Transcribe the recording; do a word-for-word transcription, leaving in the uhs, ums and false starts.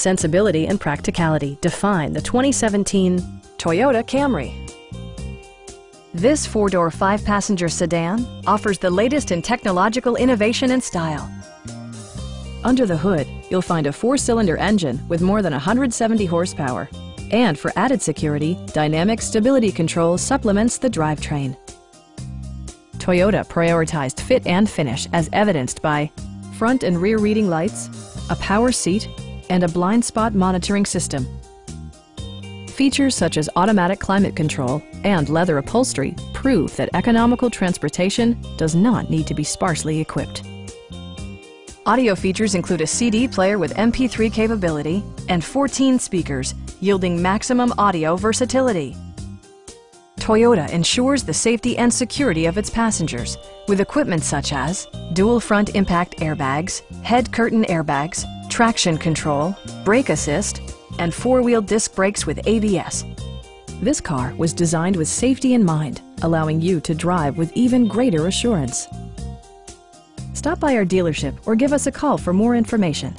Sensibility and practicality define the twenty seventeen Toyota Camry. This four-door, five-passenger sedan offers the latest in technological innovation and style. Under the hood, you'll find a four-cylinder engine with more than one hundred seventy horsepower. And for added security, dynamic stability control supplements the drivetrain. Toyota prioritized fit and finish as evidenced by front and rear reading lights, a power seat, and a blind spot monitoring system. Features such as automatic climate control and leather upholstery prove that economical transportation does not need to be sparsely equipped. Audio features include a C D player with M P three capability and fourteen speakers, yielding maximum audio versatility. Toyota ensures the safety and security of its passengers with equipment such as dual front impact airbags, head curtain airbags, traction control, brake assist, and four-wheel disc brakes with A B S. This car was designed with safety in mind, allowing you to drive with even greater assurance. Stop by our dealership or give us a call for more information.